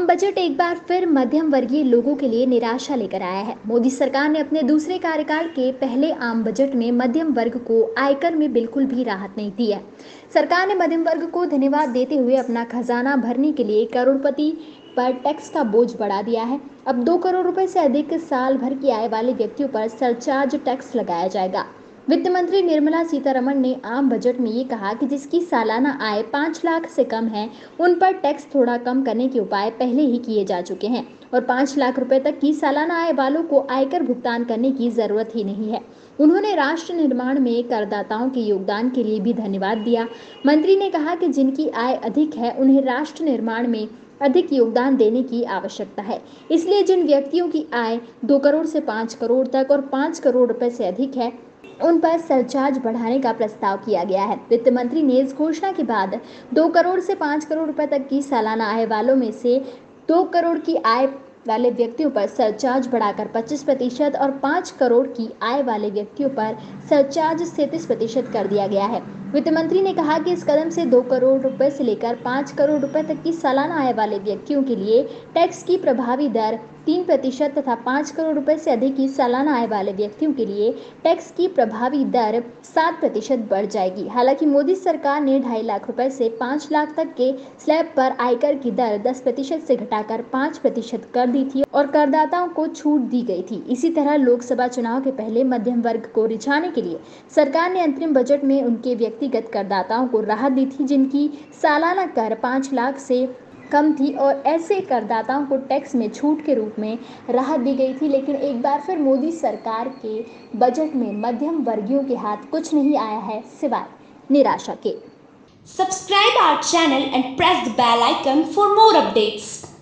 आम बजट एक बार फिर मध्यम वर्गीय लोगों के लिए निराशा लेकर आया है। मोदी सरकार ने अपने दूसरे कार्यकाल के पहले आम बजट में मध्यम वर्ग को आयकर में बिल्कुल भी राहत नहीं दी है। सरकार ने मध्यम वर्ग को धन्यवाद देते हुए अपना खजाना भरने के लिए करोड़पति पर टैक्स का बोझ बढ़ा दिया है। अब 2 करोड़ रुपए से अधिक साल भर की आय वाले व्यक्तियों पर सरचार्ज टैक्स लगाया जाएगा। वित्त मंत्री निर्मला सीतारमण ने आम बजट में ये कहा कि जिसकी सालाना आय 5 लाख से कम है, उन पर टैक्स थोड़ा कम करने के उपाय पहले ही किए जा चुके हैं और 5 लाख रुपए तक की सालाना आय वालों को आयकर भुगतान करने की जरूरत ही नहीं है। उन्होंने राष्ट्र निर्माण में करदाताओं के योगदान के लिए भी धन्यवाद दिया। मंत्री ने कहा कि जिनकी आय अधिक है, उन्हें राष्ट्र निर्माण में अधिक योगदान देने की आवश्यकता है। इसलिए जिन व्यक्तियों की आय 2 करोड़ से 5 करोड़ तक और 5 करोड़ रुपए से अधिक है, उन पर सरचार्ज बढ़ाने का प्रस्ताव किया गया है। वित्त मंत्री ने इस घोषणा के बाद 2 करोड़ से 5 करोड़ रुपए तक की सालाना आय वालों में से 2 करोड़ की आय वाले व्यक्तियों पर सरचार्ज बढ़ाकर 25% और 5 करोड़ की आय वाले व्यक्तियों पर सरचार्ज 37% कर दिया गया है। वित्त मंत्री ने कहा कि इस कदम से 2 करोड़ रुपए से लेकर 5 करोड़ रुपए तक की सालाना आय वाले व्यक्तियों के लिए टैक्स की प्रभावी दर 3% तथा 5 करोड़ रुपए से अधिक की सालाना आय वाले व्यक्तियों के लिए टैक्स की प्रभावी दर 7% बढ़ जाएगी। हालांकि मोदी सरकार ने 2.5 लाख रुपए से 5 लाख तक के स्लैब पर आयकर की दर 10% से घटाकर 5% कर दी थी और करदाताओं को छूट दी गई थी। इसी तरह लोकसभा चुनाव के पहले मध्यम वर्ग को रिझाने के लिए सरकार ने अंतरिम बजट में उनके व्यक्तिगत करदाताओं को राहत दी थी जिनकी सालाना कर 5 लाख से कम थी और ऐसे करदाताओं को टैक्स में छूट के रूप में राहत दी गई थी। लेकिन एक बार फिर मोदी सरकार के बजट में मध्यम वर्गियों के हाथ कुछ नहीं आया है सिवाय निराशा के। Subscribe our channel and press the bell icon for more updates.